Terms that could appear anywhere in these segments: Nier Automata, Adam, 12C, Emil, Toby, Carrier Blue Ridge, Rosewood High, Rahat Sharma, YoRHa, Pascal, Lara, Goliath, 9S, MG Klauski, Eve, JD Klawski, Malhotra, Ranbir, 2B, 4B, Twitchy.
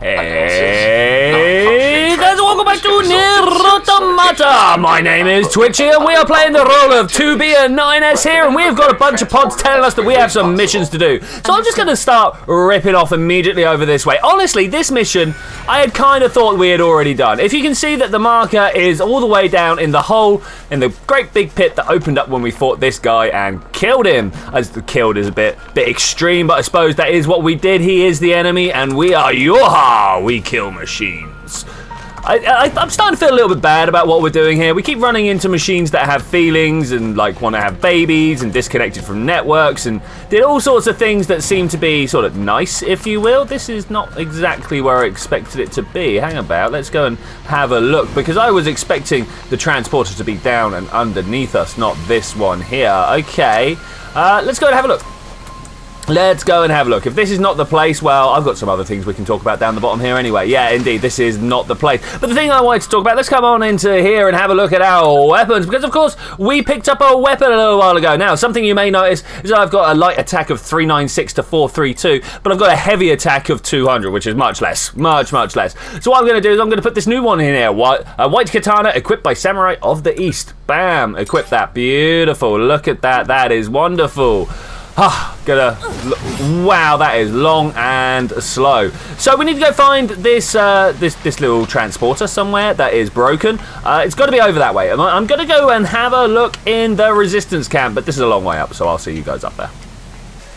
Hey guys, welcome back to Nier Automata. My name is Twitchy and we are playing the role of 2B and 9S here, and we've got a bunch of pods telling us that we have some missions to do. So I'm just going to start ripping off immediately over this way. Honestly, this mission I had kind of thought we had already done. If you can see that the marker is all the way down in the hole in the great big pit that opened up when we fought this guy and killed him. As the killed is a bit extreme, but I suppose that is what we did. He is the enemy and we are YoRHa. We kill machines. I'm starting to feel a little bit bad about what we're doing here. We keep running into machines that have feelings and like want to have babies and disconnected from networks and did all sorts of things that seem to be sort of nice, if you will. This is not exactly where I expected it to be. Hang about, let's go and have a look, because I was expecting the transporter to be down and underneath us, not this one here. Okay, let's go and have a look. Let's go and have a look. If this is not the place, well, I've got some other things we can talk about down the bottom here anyway. Yeah, indeed, this is not the place. But the thing I wanted to talk about, let's come on into here and have a look at our weapons, because, of course, we picked up a weapon a little while ago. Now, something you may notice is I've got a light attack of 396 to 432, but I've got a heavy attack of 200, which is much less. Much, much less. So what I'm going to do is I'm going to put this new one in here. A white katana equipped by Samurai of the East. Bam. Equip that. Beautiful. Look at that. That is wonderful. Wow, that is long and slow. So we need to go find this this little transporter somewhere that is broken. It's got to be over that way. I'm going to go and have a look in the resistance camp, but this is a long way up, so I'll see you guys up there.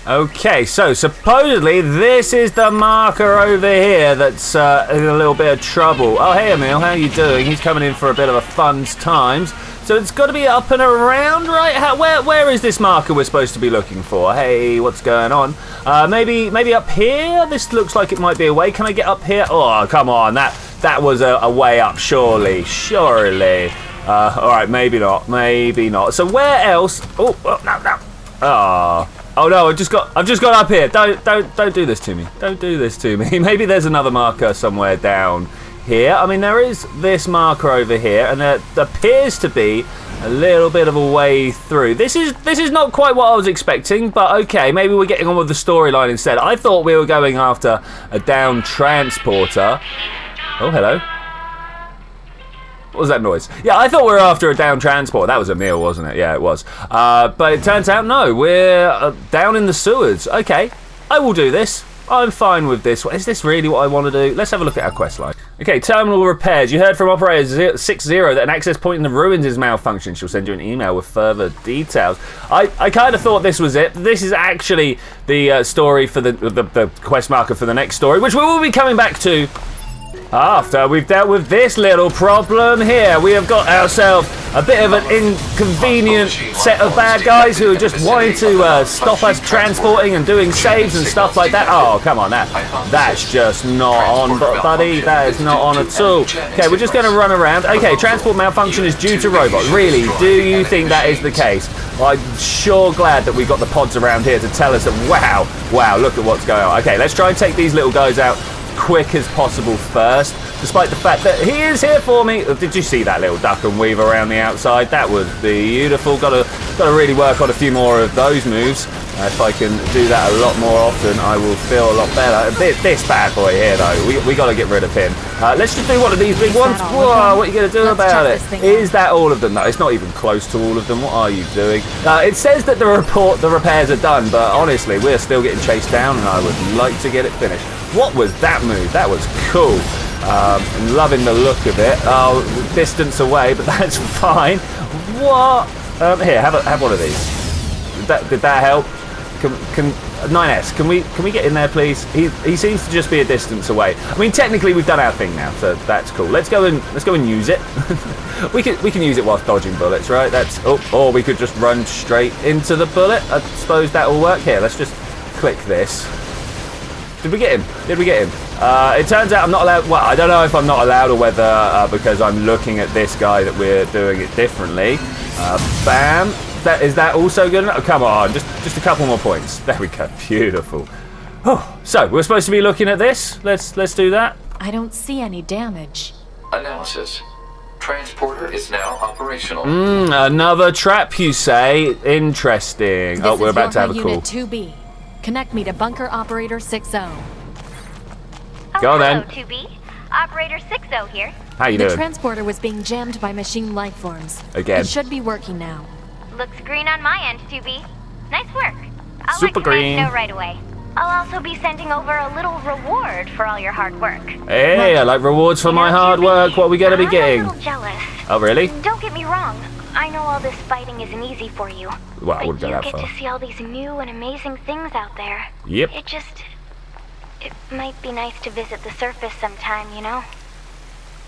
Okay, so supposedly this is the marker over here that's in a little bit of trouble. Oh, hey Emil, how you doing? He's coming in for a bit of a fun times. So it's got to be up and around, right? Where is this marker we're supposed to be looking for? Hey, what's going on? Maybe up here? This looks like it might be a way. Can I get up here? Oh, come on. That was a way up, surely. Surely. All right, maybe not. Maybe not. So where else? Oh no, no. Oh no, I've just got up here. Don't do this to me. Don't do this to me. Maybe there's another marker somewhere down here. I mean, there is this marker over here, and there appears to be a little bit of a way through. This is not quite what I was expecting, but okay, maybe we're getting on with the storyline instead. I thought we were going after a down transporter. Oh, hello. What was that noise? Yeah, I thought we were after a down transport. That was Emil, wasn't it? Yeah, it was. But it turns out, no, we're down in the sewers. Okay, I will do this. I'm fine with this. Is this really what I want to do? Let's have a look at our quest line. Okay, terminal repairs. You heard from Operator 6 0 that an access point in the ruins is malfunctioned. She'll send you an email with further details. I kind of thought this was it. This is actually the story for the quest marker for the next story, which we will be coming back to after we've dealt with this little problem here. We have got ourselves a bit of an inconvenient set of bad guys who are just wanting to stop us transporting and doing saves and stuff like that. Oh, come on, that's just not on, buddy. That is not on at all. Okay, we're just going to run around. Okay, transport malfunction is due to robot. Really, do you think that is the case? Well, I'm sure glad that we got the pods around here to tell us that, wow, look at what's going on. Okay, let's try and take these little guys out quick as possible first, despite the fact that he is here for me. Did you see that little duck and weave around the outside? That was beautiful. Gotta really work on a few more of those moves. If I can do that a lot more often, I will feel a lot better. This bad boy here, though, we got to get rid of him. Let's just do one of these big ones. Whoa, what are you going to do about it? Is that all of them? No, it's not even close to all of them. What are you doing? It says that the repairs are done, but honestly, we're still getting chased down, and I would like to get it finished. What was that move? That was cool. Loving the look of it. Oh, distance away, but that's fine. What? Here, have one of these. Did that help? Can 9S, can we get in there, please? He seems to just be a distance away. I mean, technically we've done our thing now, so that's cool. Let's go and use it. we can use it whilst dodging bullets, right? That's or we could just run straight into the bullet. I suppose that will work. Here, let's just click this. Did we get him? Did we get him? It turns out I'm not allowed. Well, I don't know if I'm not allowed or whether because I'm looking at this guy that we're doing it differently. Bam. Is that also good enough? Oh, come on, just a couple more points. There we go. Beautiful. Oh, so we're supposed to be looking at this. Let's do that. I don't see any damage. Analysis. Transporter is now operational. Another trap, you say? Interesting. This we're about to have a call. Unit 2B. Connect me to bunker operator 60. Go then. Hello, 2B. Operator 60 here. How you doing? The transporter was being jammed by machine lifeforms. Again. It should be working now. Looks green on my end, 2B. Nice work. I'll Super let green. Know right away. I'll also be sending over a little reward for all your hard work. Hey, I like rewards for my hard work. What are we going to be getting? I'm a little jealous. Oh, really? Don't get me wrong. I know all this fighting isn't easy for you. Well, I wouldn't go that far. But you get to see all these new and amazing things out there. Yep. It might be nice to visit the surface sometime, you know?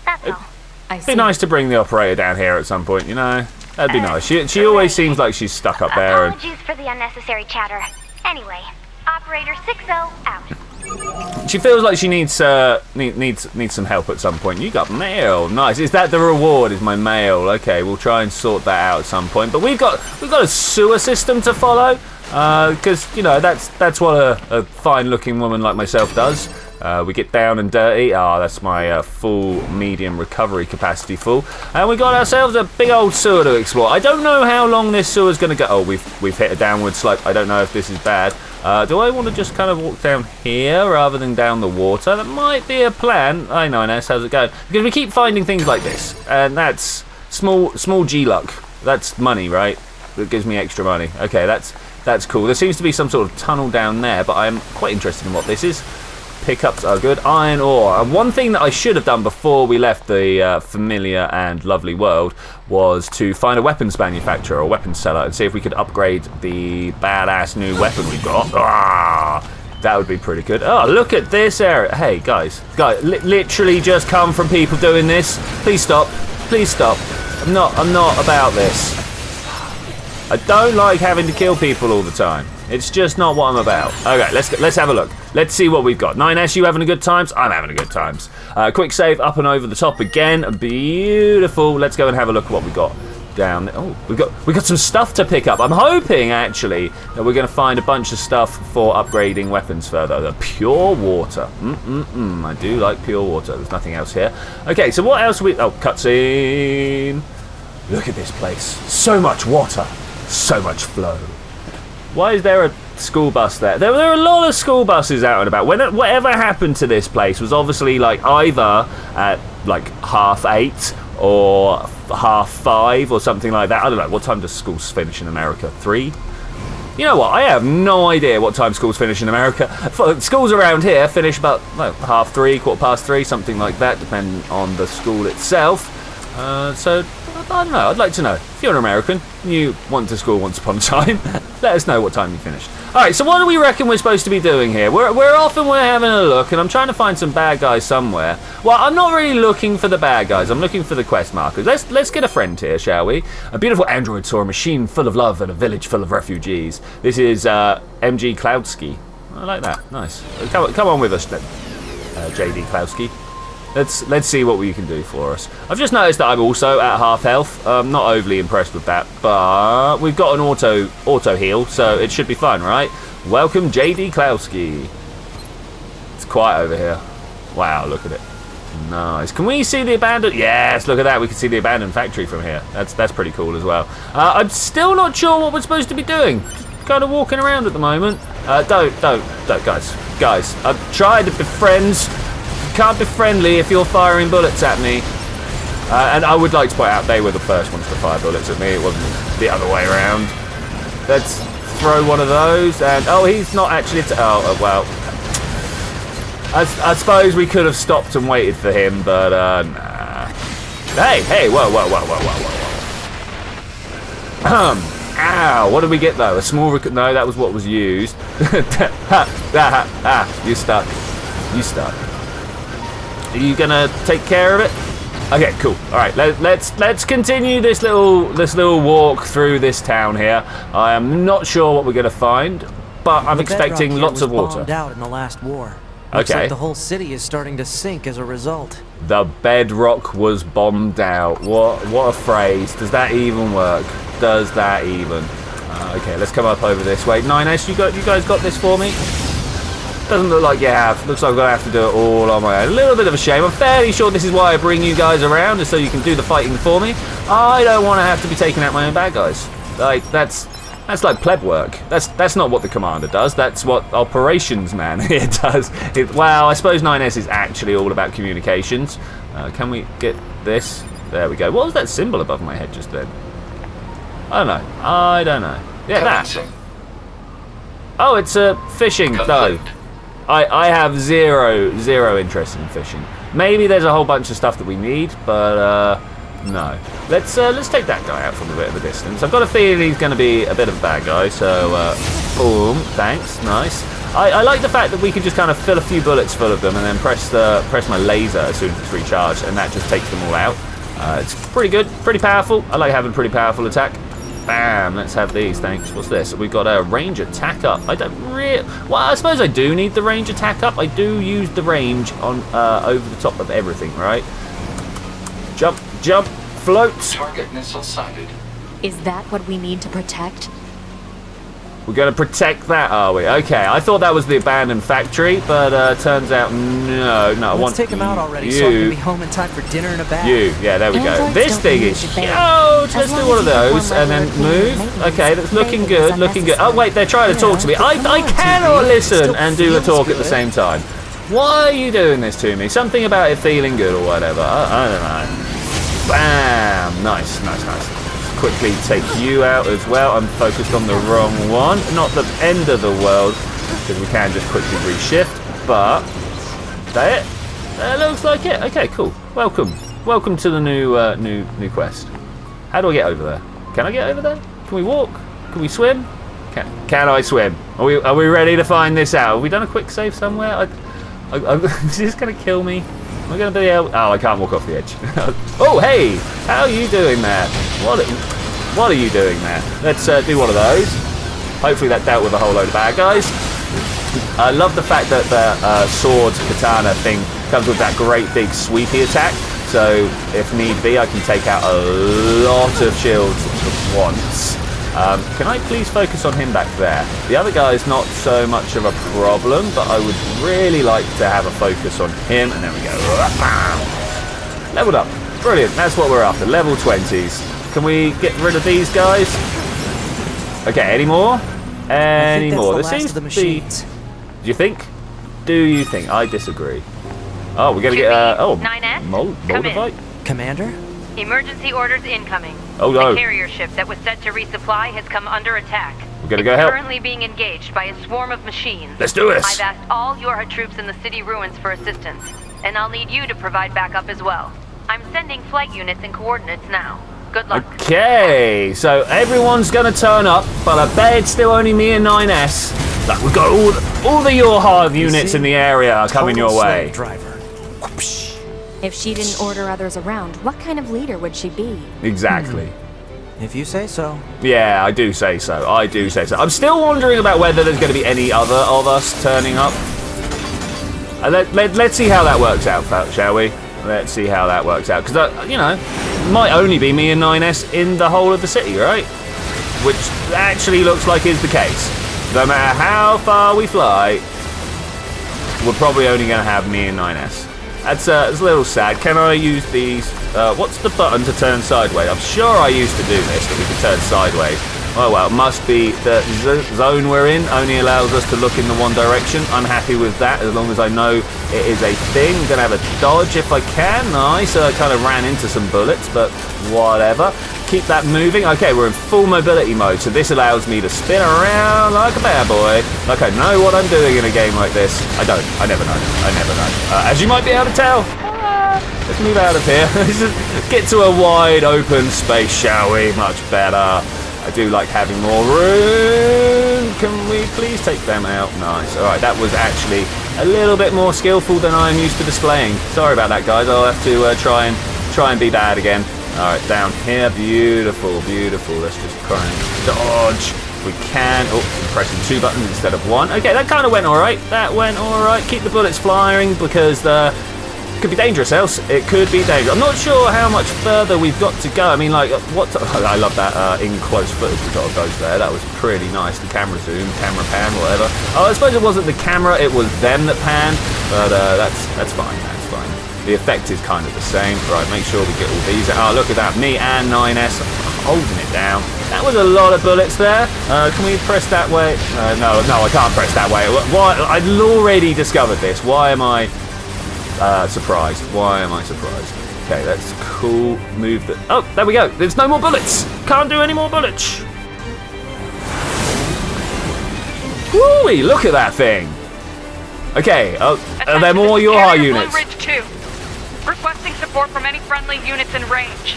That's all. It'd be nice to bring the operator down here at some point, you know? That'd be nice. She always seems like she's stuck up there. Apologies for the unnecessary chatter. Anyway. Operator 60 out. She feels like she needs some help at some point. You got mail, nice. Is that the reward? Is my mail? Okay, we'll try and sort that out at some point. But we've got a sewer system to follow, because you know that's what a fine-looking woman like myself does. We get down and dirty. Ah, that's my full medium recovery capacity full. And we got ourselves a big old sewer to explore. I don't know how long this sewer's going to go. Oh, we've hit a downward slope. I don't know if this is bad. Do I want to just kind of walk down here rather than down the water? That might be a plan. Hi, 9S, how's it going? Because we keep finding things like this, and that's small G-luck. That's money, right? That gives me extra money. Okay, that's cool. There seems to be some sort of tunnel down there, but I'm quite interested in what this is. Pickups are good. Iron ore. And one thing that I should have done before we left the familiar and lovely world was to find a weapons manufacturer or weapons seller and see if we could upgrade the badass new weapon we got. Ah, that would be pretty good. Oh, look at this area. Hey, guys, literally just come from people doing this. Please stop. Please stop. I'm not about this. I don't like having to kill people all the time. It's just not what I'm about. Okay, let's have a look. Let's see what we've got. 9S, you having a good time? I'm having a good time. Quick save up and over the top again. Beautiful. Let's go and have a look at what we got down there. Oh, we got some stuff to pick up. I'm hoping actually that we're going to find a bunch of stuff for upgrading weapons further. The pure water. I do like pure water. There's nothing else here. Okay, so what else we? Oh, cutscene. Look at this place. So much water. So much flow. Why is there a school bus there? There are a lot of school buses out and about. Whatever happened to this place was obviously like either at like 8:30 or 5:30 or something like that. I don't know. What time does school finish in America? 3? You know what? I have no idea what time schools finish in America. Schools around here finish about 3:30, 3:15, something like that, depending on the school itself. So I don't know, I'd like to know. If you're an American and you went to school once upon a time, let us know what time you finished. Alright, so what do we reckon we're supposed to be doing here? We're off and we're having a look, and I'm trying to find some bad guys somewhere. Well, I'm not really looking for the bad guys, I'm looking for the quest markers. Let's get a friend here, shall we? A beautiful android saw a machine full of love and a village full of refugees. This is MG Klauski. I like that, nice. Come on with us then, JD Klawski. Let's see what we can do for us. I've just noticed that I'm also at half health. I'm not overly impressed with that, but we've got an auto heal, so it should be fun, right? Welcome, JD Klawski. It's quiet over here. Wow, look at it. Nice. Can we see the abandoned? Yes, look at that. We can see the abandoned factory from here. That's pretty cool as well. I'm still not sure what we're supposed to be doing. Just kind of walking around at the moment. Don't, guys. I've tried to be friends. Can't be friendly if you're firing bullets at me. And I would like to point out they were the first ones to fire bullets at me. It wasn't the other way around. Let's throw one of those. And oh, he's not actually. Oh well. I suppose we could have stopped and waited for him, but nah. Hey, whoa. Ow! What did we get though? A small no, that was what was used. You stuck. You stuck. Are you gonna take care of it? Okay, cool. All right, let's continue this little walk through this town here. I am not sure what we're gonna find, but I'm expecting lots of water. Bombed out in the last war. Okay. Looks like the whole city is starting to sink as a result. The bedrock was bombed out. What a phrase. Does that even work? Does that even? Okay, let's come up over this way. 9S, you guys got this for me? Doesn't look like you have. Looks like I'm going to have to do it all on my own. A little bit of a shame. I'm fairly sure this is why I bring you guys around, is so you can do the fighting for me. I don't want to have to be taking out my own bad guys. Like, that's That's like pleb work. That's not what the commander does. That's what operations man here does. Well, I suppose 9S is actually all about communications. Can we get this? There we go. What was that symbol above my head just then? I don't know. I don't know. Yeah, that. Oh, it's a fishing. No, I have zero interest in fishing. Maybe there's a whole bunch of stuff that we need, but no. Let's take that guy out from a bit of a distance. I've got a feeling he's going to be a bit of a bad guy. So boom, thanks, nice. I like the fact that we can just kind of fill a few bullets full of them and then press my laser as soon as it's recharged, and that just takes them all out. It's pretty good, pretty powerful. I like having a pretty powerful attack. Bam, let's have these, thanks. What's this? We've got a range attack up. I don't really... Well, I suppose I do need the range attack up. I do use the range on over the top of everything, right? Jump, jump, float. Target missile sighted. Is that what we need to protect? We're going to protect that, are we? Okay, I thought that was the abandoned factory, but turns out no. Let's take him out already, so I can be home in time for dinner and a bath. Yeah, there we go. This thing is huge. Let's do one of those and then move. Okay, that's looking good, looking good. Oh wait, they're trying to talk to me. I cannot listen and do a talk at the same time. Why are you doing this to me? Something about it feeling good or whatever. I don't know. Bam! Nice, nice, nice. Quickly take you out as well. I'm focused on the wrong one. Not the end of the world, because we can just quickly reshift, but is that it? That looks like it. Okay, cool. Welcome to the new quest. How do I get over there? Can I get over there? Can we walk? Can we swim? Can I swim? Are we ready to find this out? Have we done a quick save somewhere? Is this gonna kill me? We're going to be able... Oh, I can't walk off the edge. Oh, hey! How are you doing there? What are you doing there? Let's do one of those. Hopefully that dealt with a whole load of bad guys. I love the fact that the sword katana thing comes with that great big sweepy attack. So, if need be, I can take out a lot of shields at once. Can I please focus on him back there? The other guy is not so much of a problem, but I would really like to have a focus on him. And there we go. Leveled up. Brilliant. That's what we're after. Level 20s. Can we get rid of these guys? Okay, any more? Any more? This seems to be... Do you think? Do you think? I disagree. Oh, we're going to get... oh, 9S? Moldavite? Commander? Emergency orders incoming. Oh no. The carrier ship that was set to resupply has come under attack. We're gonna go help. Currently being engaged by a swarm of machines. Let's do this. I've asked all YoRHa troops in the city ruins for assistance, and I'll need you to provide backup as well. I'm sending flight units and coordinates now. Good luck. Okay, so everyone's gonna turn up, but I bet it's still only me and 9S. Like we've got all the YoRHa units in the area are coming your way. Driver. Whoopsh. If she didn't order others around, what kind of leader would she be? Exactly. If you say so. Yeah, I do say so. I do say so. I'm still wondering about whether there's going to be any other of us turning up. Let's see how that works out, shall we? Let's see how that works out. Because, you know, it might only be me and 9S in the whole of the city, right? Which actually looks like is the case. No matter how far we fly, we're probably only going to have me and 9S. That's a little sad. Can I use these? What's the button to turn sideways? I'm sure I used to do this, that we could turn sideways. Oh well, must be the zone we're in only allows us to look in the one direction. I'm happy with that as long as I know it is a thing. I'm gonna have a dodge if I can. Nice, I kind of ran into some bullets, but whatever. Keep that moving. Okay, we're in full mobility mode, so this allows me to spin around like a bad boy. Like I know what I'm doing in a game like this. I don't. I never know. I never know. As you might be able to tell. Let's move out of here. Let's just get to a wide open space, shall we? Much better. I do like having more room. Can we please take them out? Nice. All right, that was actually a little bit more skillful than I'm used to displaying. Sorry about that, guys. I'll have to try and be bad again. All right, down here. Beautiful, beautiful. Let's just try and dodge if we can. Oh, I'm pressing two buttons instead of one. Okay, that kind of went all right. That went all right. Keep the bullets flying because the... Could be dangerous else. It could be dangerous. I'm not sure how much further we've got to go. I mean, like, what... I love that in close footage we've got to go there. That was pretty nice. The camera zoom, camera pan, whatever. Oh, I suppose it wasn't the camera. It was them that panned. But that's fine. That's fine. baseline. The effect is kind of the same. Right, make sure we get all these. Oh, look at that. Me and 9S holding it down. That was a lot of bullets there. Can we press that way? No, I can't press that way. Why? I'd already discovered this. Why am I surprised? Why am I surprised? Okay, that's cool. Move the... Oh, there we go. There's no more bullets. Can't do any more bullets. Woo-wee, look at that thing. Okay, are there more YoRHa units? Carrier Blue Ridge 2. Requesting support from any friendly units in range.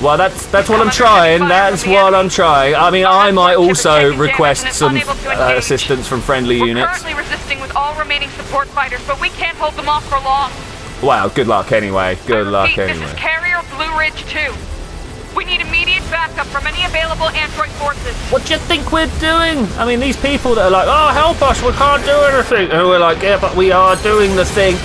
Well, that's what I'm trying. That's what I'm trying. I mean, I might also request some assistance from friendly units. We're currently resisting with all remaining support fighters, but we can't hold them off for long. Wow, good luck anyway. Good luck anyway. This is Carrier Blue Ridge 2. We need immediate backup from any available android forces. What do you think we're doing? I mean, these people that are like, oh, help us, we can't do anything. And we're like, yeah, but we are doing the thing.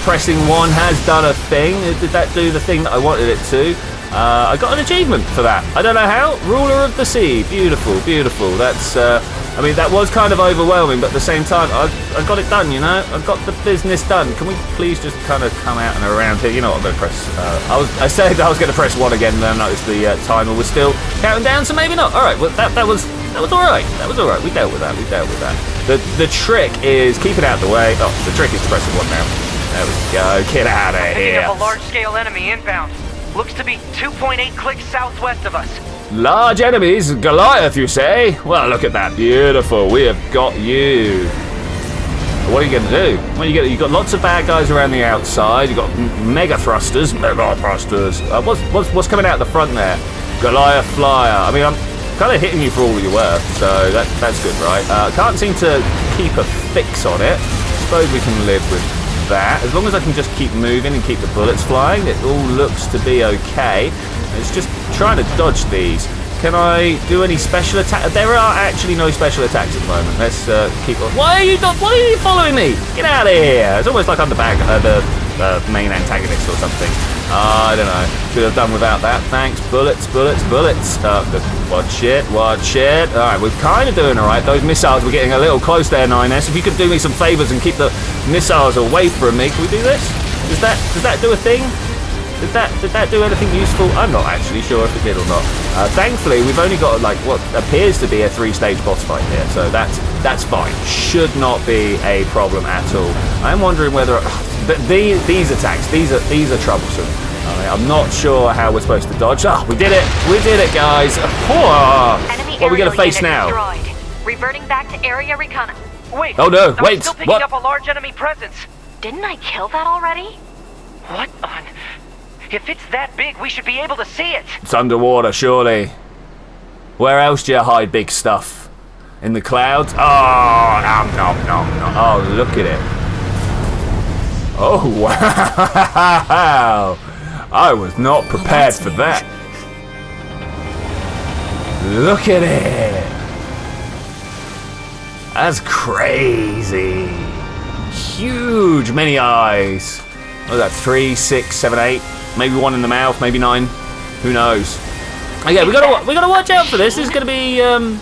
Pressing 1 has done a thing. Did that do the thing that I wanted it to? I got an achievement for that. I don't know how. Ruler of the Sea. Beautiful, beautiful. That's, I mean, that was kind of overwhelming, but at the same time, I got it done, you know? I got the business done. Can we please just kind of come out and around here? You know what, I'm going to press, I said I was going to press 1 again, and then I noticed the timer was still counting down, so maybe not. All right, well, that was all right. That was all right. We dealt with that. We dealt with that. The trick is keep it out of the way. Oh, the trick is to press 1 now. There we go. Get out of here. We have a large-scale enemy inbound. Looks to be 2.8 clicks southwest of us. Large enemies, Goliath, you say? Well, look at that. Beautiful. We have got you. What are you going to do? Well, you've got lots of bad guys around the outside. You've got mega thrusters. Mega thrusters. What's coming out the front there? Goliath flyer. I mean, I'm kind of hitting you for all you're worth, so that's good, right? Can't seem to keep a fix on it. Suppose we can live with that. As long as I can just keep moving and keep the bullets flying, it all looks to be okay. It's just trying to dodge these. Can I do any special attack? There are actually no special attacks at the moment. Let's keep on. Why are you following me? Get out of here. It's almost like I'm the main antagonist or something. I don't know. Could have done without that. Thanks. Bullets, bullets, bullets. Watch it, watch it. All right, we're kind of doing all right. Those missiles were getting a little close there, 9S. If you could do me some favors and keep the missiles away from me. Can we do this? Does that do a thing? Did that do anything useful? I'm not actually sure if it did or not. Thankfully, we've only got like what appears to be a 3-stage boss fight here, so that's fine. Should not be a problem at all. I'm wondering whether, but these attacks, these are troublesome. I'm not sure how we're supposed to dodge. Ah, oh, we did it, guys. Oh, what are we gonna face now? Destroyed. Reverting back to area recon. Wait. Oh no! Wait. I'm still picking up a large enemy presence. Didn't I kill that already? What on? If it's that big, we should be able to see it. It's underwater, surely. Where else do you hide big stuff? In the clouds? Oh, nom nom nom nom. Oh, look at it. Oh, wow. I was not prepared for that. Look at it. That's crazy. Huge many eyes. What was that, 3, 6, 7, 8? Maybe 1 in the mouth, maybe 9. Who knows? Okay, we gotta watch out for this. This is gonna be awkward.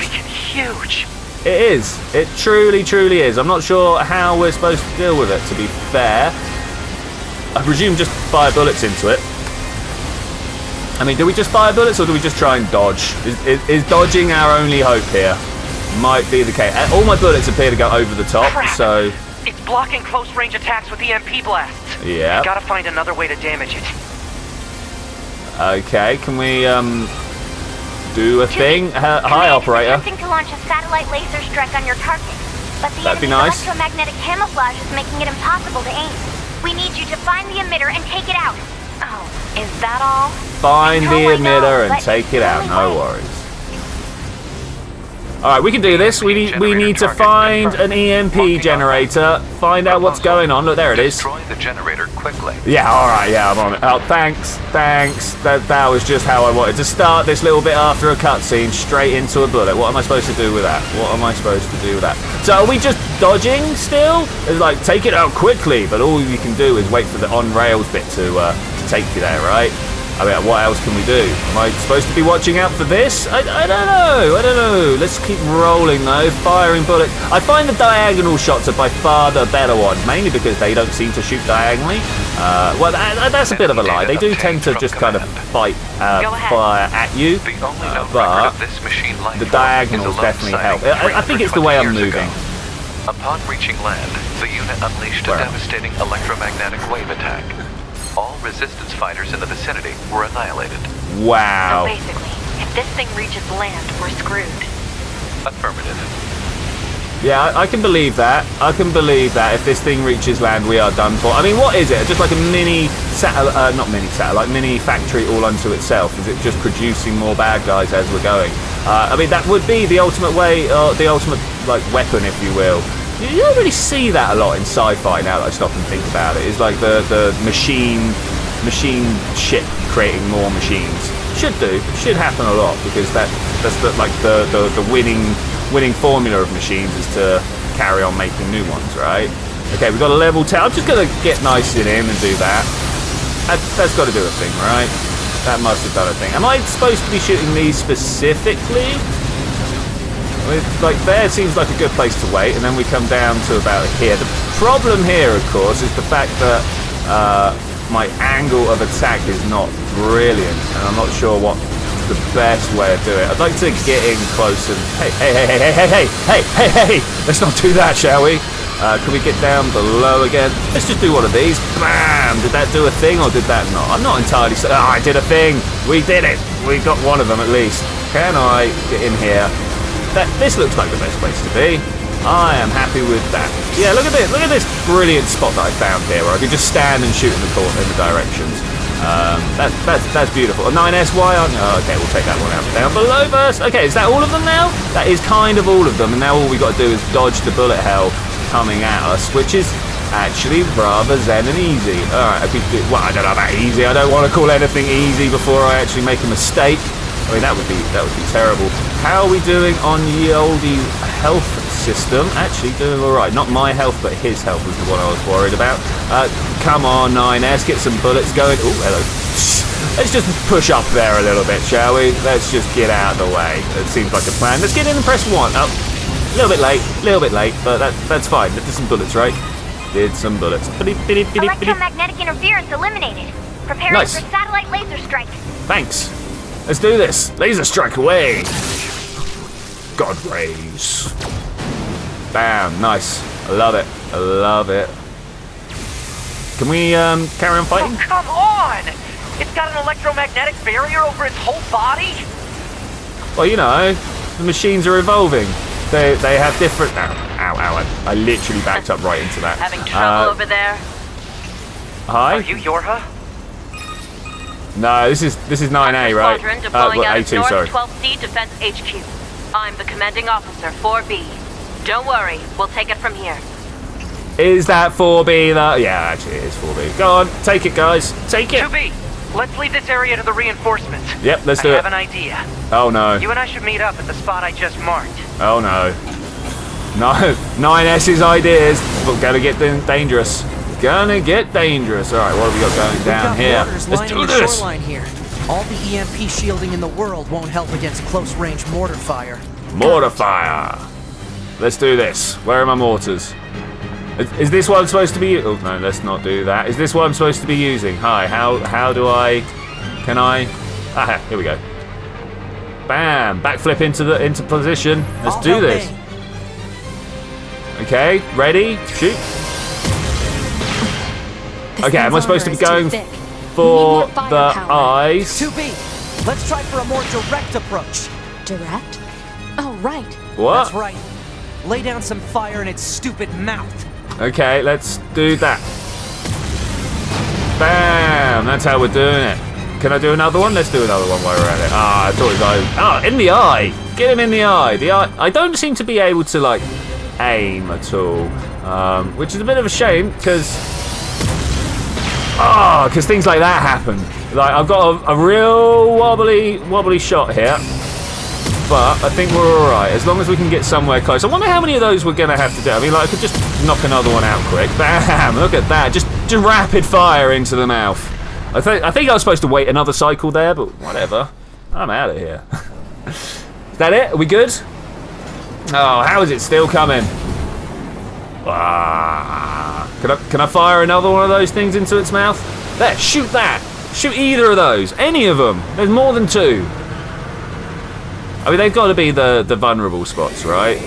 It's freaking huge. It is. It truly, truly is. I'm not sure how we're supposed to deal with it. To be fair, I presume just fire bullets into it. I mean, do we just fire bullets or do we just try and dodge? Is dodging our only hope here? Might be the case. All my bullets appear to go over the top, crap. So. It's blocking close-range attacks with EMP blasts. Yeah. Gotta find another way to damage it. Okay, can we do a thing? Hi, Operator. I'm attempting to launch a satellite laser strike on your target, but the enemy's electromagnetic camouflage is making it impossible to aim. We need you to find the emitter and take it out. Oh, is that all? Find the emitter and take it out. No worries. All right, we can do this. We need to find an EMP generator, find out what's going on. Look, there it is. Destroy the generator quickly. Yeah, all right, yeah, I'm on it. Oh, thanks. That was just how I wanted to start this little bit after a cutscene, straight into a bullet. What am I supposed to do with that? What am I supposed to do with that? So are we just dodging still? It's like, take it out quickly, but all you can do is wait for the on-rails bit to take you there, right? I mean, what else can we do? Am I supposed to be watching out for this? I don't know. I don't know. Let's keep rolling, though. Firing bullets. I find the diagonal shots are by far the better ones, mainly because they don't seem to shoot diagonally. Well, that's a bit of a lie. They do tend to just kind of fight fire at you, but the diagonals definitely help. I think it's the way I'm moving. Upon reaching land, the unit unleashed a devastating electromagnetic wave attack. All resistance fighters in the vicinity were annihilated. Wow. So basically, if this thing reaches land, we're screwed. Affirmative. Yeah, I can believe that. I can believe that. If this thing reaches land, we are done for. I mean, what is it? Just like a mini satellite, not mini satellite, mini factory all unto itself. Is it just producing more bad guys as we're going? I mean, that would be the ultimate way, or the ultimate like weapon, if you will. You don't really see that a lot in sci-fi now that I stop and think about it. It's like the machine ship creating more machines. Should do. Should happen a lot, because that's the, like the winning formula of machines is to carry on making new ones, right? Okay, we've got a level 10. I'm just going to get nice in him and do that. That's got to do a thing, right? That must have done a thing. Am I supposed to be shooting these specifically? Like, there seems like a good place to wait, and then we come down to about here. The problem here, of course, is the fact that my angle of attack is not brilliant, and I'm not sure what the best way of doing it. I'd like to get in close and... Hey! Let's not do that, shall we? Can we get down below again? Let's just do one of these. Bam! Did that do a thing, or did that not? I'm not entirely certain. Oh, I did a thing! We did it! We got one of them, at least. Can I get in here? This looks like the best place to be. I am happy with that. Yeah, look at this. Look at this brilliant spot that I found here where I can just stand and shoot in the corner in the directions. That's beautiful. A 9S, why aren't you? Oh, okay, we'll take that one out. Down below first. Okay, is that all of them now? That is kind of all of them. And now all we've got to do is dodge the bullet hell coming at us, which is actually rather zen and easy. All right, well, I don't know about easy. I don't want to call anything easy before I actually make a mistake. I mean, that would be terrible. How are we doing on the oldie health system? Actually doing all right. Not my health, but his health was the one I was worried about. Come on, 9S, get some bullets going. Oh, hello. Let's just push up there a little bit, shall we? Let's just get out of the way. It seems like a plan. Let's get in and press 1. Oh, a little bit late, but that's fine. Did some bullets, right? Did some bullets. Electromagnetic interference eliminated. Preparing for satellite laser strike. Thanks. Let's do this. Laser strike away. God rays. Bam. Nice. I love it. I love it. Can we carry on fighting? Oh, come on! It's got an electromagnetic barrier over its whole body? Well, you know, the machines are evolving. They have different... Ow. I literally backed up right into that. Having trouble over there? Hi? Are you YoRHa? No, this is 9A, right? Well, A2, sorry. 12C Defense HQ. I'm the commanding officer, 4B. Don't worry, we'll take it from here. Is that 4B though? Yeah, actually it is 4B. Go on, take it, guys. Take it. 2B, let's leave this area to the reinforcements. Yep, let's do it. I have an idea. Oh no. You and I should meet up at the spot I just marked. Oh no. No, 9S's ideas. But gotta get dangerous. Gonna get dangerous. All right, what have we got going down here? Let's do this. Here. All the EMP shielding in the world won't help against close-range mortar fire. Mortar fire. Let's do this. Where are my mortars? Is this what I'm supposed to be? Oh no, let's not do that. Is this what I'm supposed to be using? Hi. How do I? Can I? Ah, here we go. Bam! Backflip into position. Let's do this. Okay, ready? Shoot. Okay, am I supposed to be going for the eyes? 2B, let's try for a more direct approach. Direct? Oh, right. What? That's right. Lay down some fire in its stupid mouth. Okay, let's do that. Bam! That's how we're doing it. Can I do another one? Let's do another one while we're at it. Ah, I thought his eye. Ah, in the eye! Get him in the eye. The eye. I don't seem to be able to, like, aim at all. Which is a bit of a shame, because... Oh, because things like that happen. Like, I've got a real wobbly shot here. But I think we're all right, as long as we can get somewhere close. I wonder how many of those we're going to have to do. I mean, like, I could just knock another one out quick. Bam! Look at that. Just rapid fire into the mouth. I think I was supposed to wait another cycle there, but whatever. I'm out of here. Is that it? Are we good? Oh, how is it still coming? Ah, can I fire another one of those things into its mouth? There, shoot that. Shoot either of those. Any of them. There's more than two. I mean, they've got to be the vulnerable spots, right?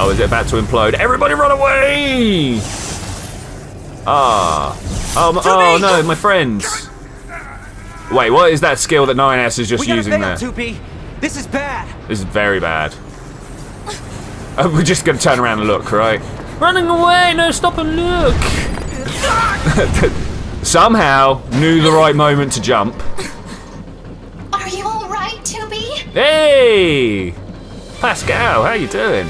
Oh, is it about to implode? Everybody run away! Ah. Oh, no, my friends. Wait, what is that skill that 9S is just using there? 2B. This is bad. This is very bad. We're just going to turn around and look, right? Running away! No, stop and look! Somehow knew the right moment to jump. Are you all right, Toby? Hey, Pascal, how you doing?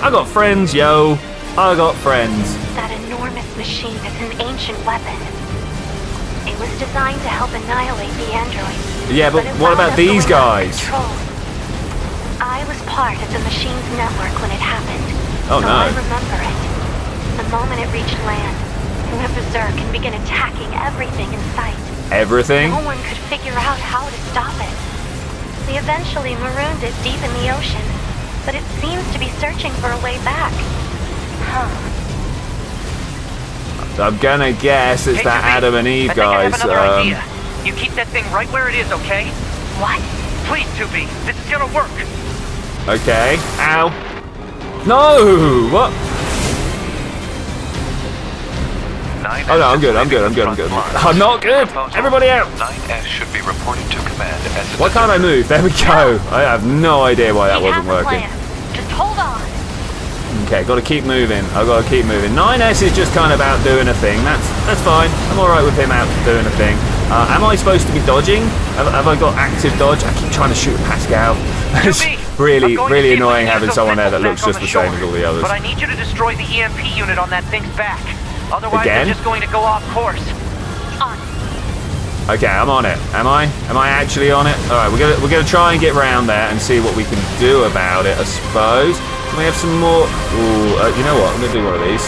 I got friends, yo. I got friends. That enormous machine is an ancient weapon. It was designed to help annihilate the androids. Yeah, but what about these guys? I was part of the machine's network when it happened. Oh no! I remember it. The moment it reached land, went berserk and began attacking everything in sight. Everything? No one could figure out how to stop it. We eventually marooned it deep in the ocean, but it seems to be searching for a way back. Huh. I'm gonna guess it's that Adam and Eve guys. I have another idea. You keep that thing right where it is, okay? What? Please, 2B, this is gonna work. Okay. Ow. No! What? Oh no, I'm good. I'm not good! Everybody out! 9S should be reported to command as a... Why can't I move? There we go! I have no idea why that wasn't working. Just hold on. Okay, gotta keep moving. I've gotta keep moving. 9S is just kind of out doing a thing. That's fine. I'm alright with him out doing a thing. Am I supposed to be dodging? Have I got active dodge? I keep trying to shoot Pascal. It's really annoying having someone there that looks just the same as all the others. But I need you to destroy the EMP unit on that thing's back. Otherwise, they're just going to go off course. Okay, I'm on it. Am I actually on it? All right, we're gonna try and get round there and see what we can do about it, I suppose. Can we have some more? Ooh, you know what? I'm gonna do one of these.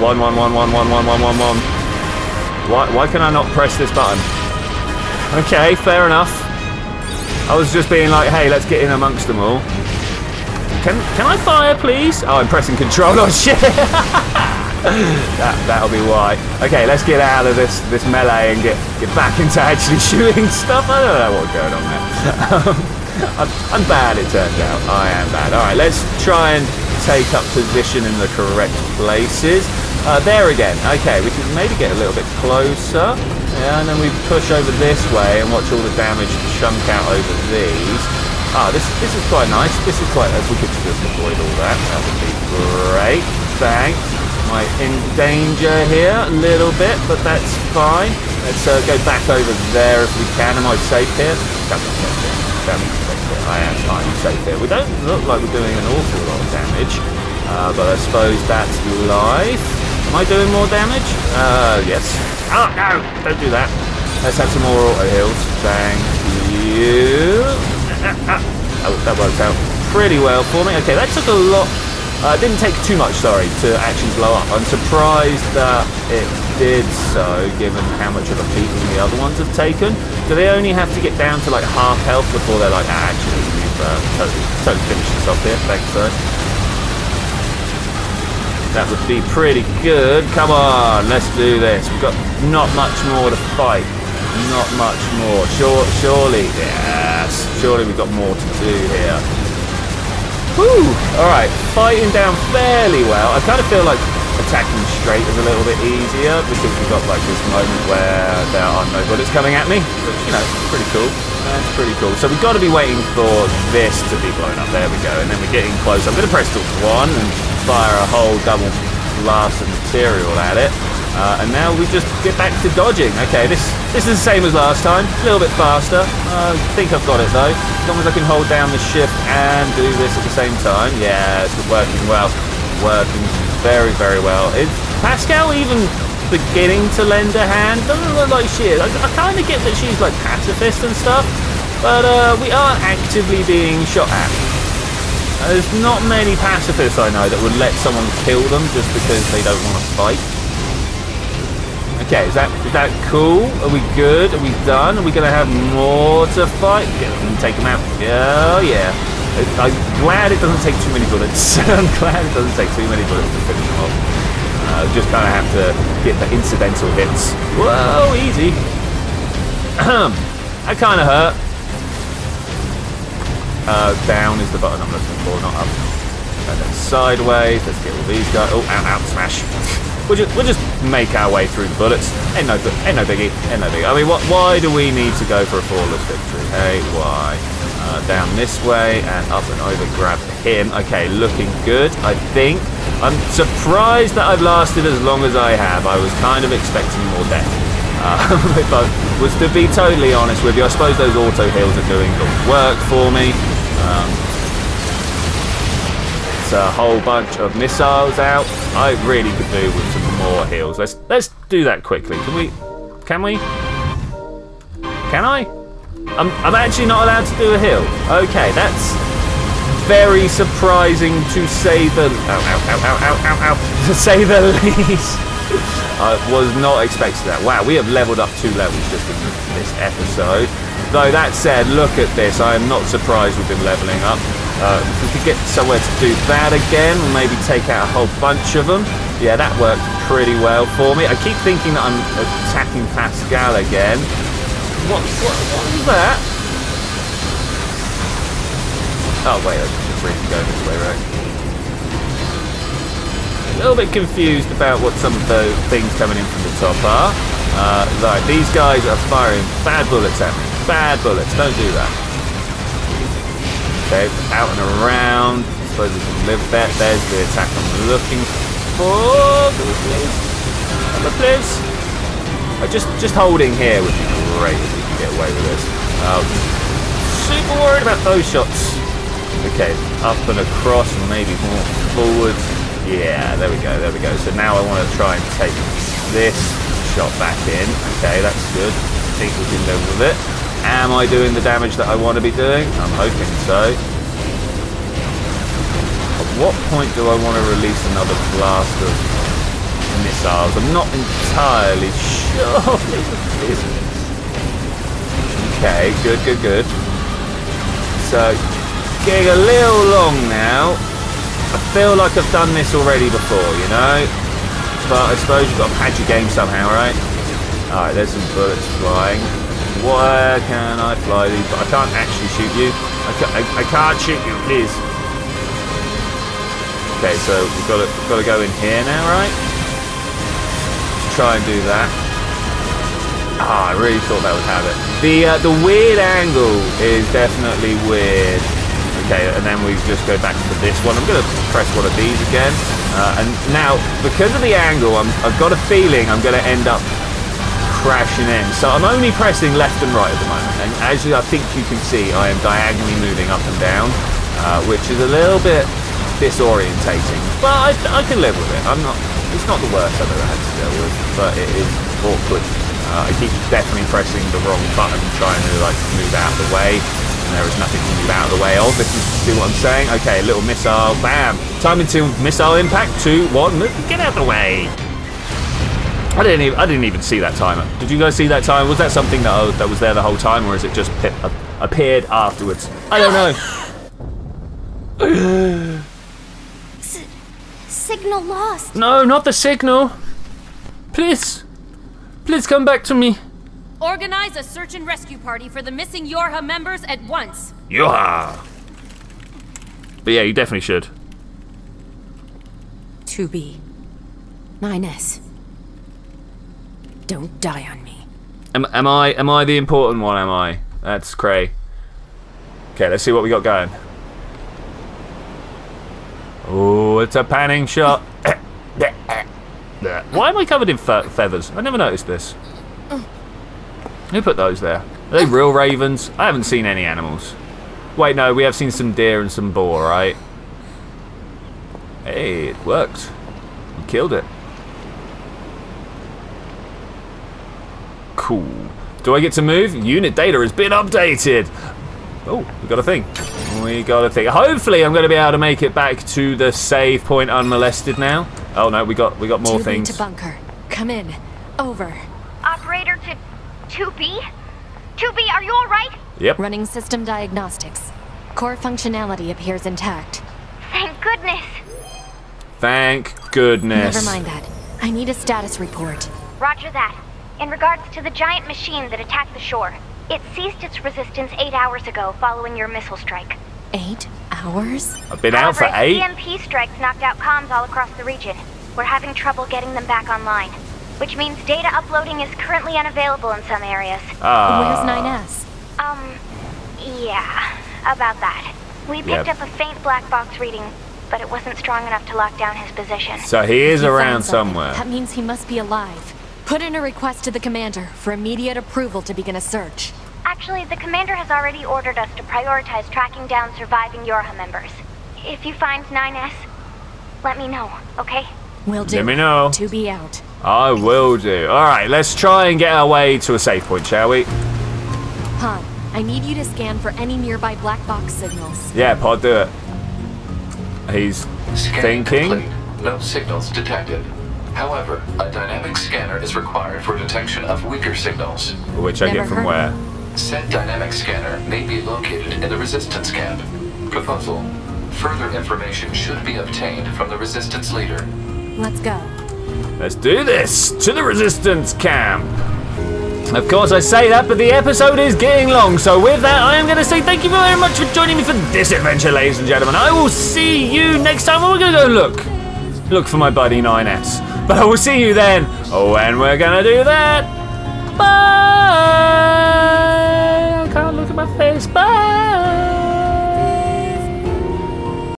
One. Why can I not press this button? Okay, fair enough. I was just being like, hey, let's get in amongst them all. Can I fire, please? Oh, I'm pressing control. Oh, shit. That'll be why. Okay, let's get out of this melee and get back into actually shooting stuff. I don't know what's going on there. I'm bad, it turns out. I am bad. All right, let's try and take up position in the correct places. There again. Okay, we can maybe get a little bit closer. Yeah, and then we push over this way and watch all the damage chunk out over these. Ah, this is quite nice. This is quite nice. We could just avoid all that. That would be great. Thanks. Might in danger here a little bit, but that's fine. Let's go back over there if we can. Am I safe here? I am fine. Safe here. We don't look like we're doing an awful lot of damage, but I suppose that's life. Am I doing more damage? Yes. Oh, no! Don't do that. Let's have some more auto heals. Thank you. Oh, that worked out pretty well for me. Okay, that took a lot. Didn't take too much, sorry, to actually blow up. I'm surprised that it did so, given how much of a beating the other ones have taken. Do they only have to get down to like half health before they're like, actually, we've totally finished this off here. Thanks, sir. That would be pretty good. Come on, let's do this. We've got not much more to fight. Not much more. Surely, yes. Surely we've got more to do here. Woo! Alright, fighting down fairly well. I kind of feel like attacking straight is a little bit easier because we've got like this moment where there are no bullets coming at me. But, you know, pretty cool. That's pretty cool. So we've got to be waiting for this to be blown up. There we go. And then we're getting close. I'm going to press the 1 and fire a whole double blast of material at it. And now we just get back to dodging. Okay, this is the same as last time. A little bit faster. I think I've got it, though. As long as I can hold down the shift and do this at the same time. Yeah, it's working well. Working very, very well. Is Pascal even beginning to lend a hand? Doesn't look like she is. I kind of get that she's, like, pacifist and stuff. But we are actively being shot at. There's not many pacifists I know that would let someone kill them just because they don't want to fight. Okay, is that cool? Are we good? Are we done? Are we gonna have more to fight? Yeah, we can take them out. Oh yeah. I'm glad it doesn't take too many bullets. I'm glad it doesn't take too many bullets to finish them off. Just kind of have to get the incidental hits. Whoa, easy. That kind of hurt. Down is the button I'm looking for, not up. And then sideways. Let's get all these guys. Oh, out, smash. We'll just make our way through the bullets. Ain't no biggie. Ain't no biggie. I mean, why do we need to go for a flawless victory? Hey, why? Down this way and up and over. Grab him. Okay, looking good, I think. I'm surprised that I've lasted as long as I have. I was kind of expecting more death. If I was to be totally honest with you, I suppose those auto heals are doing the work for me. A whole bunch of missiles out. I really could do with some more heals. Let's do that quickly. Can we? Can I? I'm actually not allowed to do a heal. Okay, that's very surprising to say the to say the least. I was not expecting that. Wow, we have leveled up 2 levels just in this episode. Though that said, look at this. I am not surprised we've been leveling up. If we could get somewhere to do that again, and maybe take out a whole bunch of them. Yeah, that worked pretty well for me. I keep thinking that I'm attacking Pascal again. What is that? Oh wait, I can just really go this way, right? A little bit confused about what some of the things coming in from the top are. Like these guys are firing bad bullets at me. Bad bullets. Don't do that. Okay, out and around. I suppose we can live there. There's the attack I'm looking for. Please, please. Just holding here would be great if we can get away with this. Super worried about those shots. Okay, up and across, and maybe more forwards. Yeah, there we go, there we go. So now I want to try and take this shot back in. Okay, that's good. I think we can live with it. Am I doing the damage that I want to be doing? I'm hoping so. At what point do I want to release another blast of missiles? I'm not entirely sure. Okay, good, good, good. So, getting a little long now. I feel like I've done this already before, you know? But I suppose you've got to pad your game somehow, right? Alright, there's some bullets flying. Where can I fly these? But I can't actually shoot you. I can't shoot you, please. Okay, so we've got to go in here now, right? Let's try and do that. Ah, I really thought that would have it. The weird angle is definitely weird. Okay, and then we just go back to this one. I'm going to press one of these again. And now, because of the angle, I've got a feeling I'm going to end up crashing in. So I'm only pressing left and right at the moment, and as I think you can see, I am diagonally moving up and down, which is a little bit disorientating, but I can live with it. It's not the worst I've ever had to deal with, but it is awkward. I keep definitely pressing the wrong button, trying to like move out of the way, and there is nothing to move out of the way of, if you see what I'm saying. Okay, little missile, bam! Time into missile impact, 2, 1, get out of the way! I didn't even see that timer. Did you guys see that timer? Was that something that was there the whole time, or is it just appeared afterwards? I don't know. Signal lost. No, not the signal. Please, please come back to me. Organize a search and rescue party for the missing YoRHa members at once. YoRHa. But yeah, you definitely should. 2B, 9S. Don't die on me. Am I the important one, am I? That's cray. Okay, let's see what we got going. Oh, it's a panning shot. Why am I covered in feathers? I never noticed this. Who put those there? Are they real ravens? I haven't seen any animals. Wait, no, we have seen some deer and some boar, right? Hey, it worked. We killed it. Cool. Do I get to move? Unit data has been updated. Oh, we got a thing. We got a thing. Hopefully, I'm going to be able to make it back to the save point unmolested now. Oh no, we got more things. To bunker. Come in. Over. Operator to 2B? 2B, are you all right? Yep. Running system diagnostics. Core functionality appears intact. Thank goodness. Thank goodness. Never mind that. I need a status report. Roger that. In regards to the giant machine that attacked the shore, it ceased its resistance 8 hours ago following your missile strike. 8 hours? I've been out for 8? EMP strikes knocked out comms all across the region. We're having trouble getting them back online, which means data uploading is currently unavailable in some areas. Where's 9S? Yeah, about that. We picked up a faint black box reading, but it wasn't strong enough to lock down his position. So he is around somewhere. That means he must be alive. Put in a request to the commander for immediate approval to begin a search. Actually, the commander has already ordered us to prioritize tracking down surviving YoRHa members. If you find 9S, let me know, okay? Will do. Let me know. 2B out. I will do. Alright, let's try and get our way to a safe point, shall we? Pod, I need you to scan for any nearby black box signals. Yeah, Pod, do it. He's scanning thinking. Complete. No signals detected. However, a dynamic scanner is required for detection of weaker signals. Which I get from where? Said dynamic scanner may be located in the resistance camp. Proposal. Further information should be obtained from the resistance leader. Let's go. Let's do this! To the resistance camp! Of course I say that, but the episode is getting long, so with that I am going to say thank you very much for joining me for this adventure, ladies and gentlemen. I will see you next time when we're going to go look for my buddy 9S. But I will see you then when we're going to do that. Bye!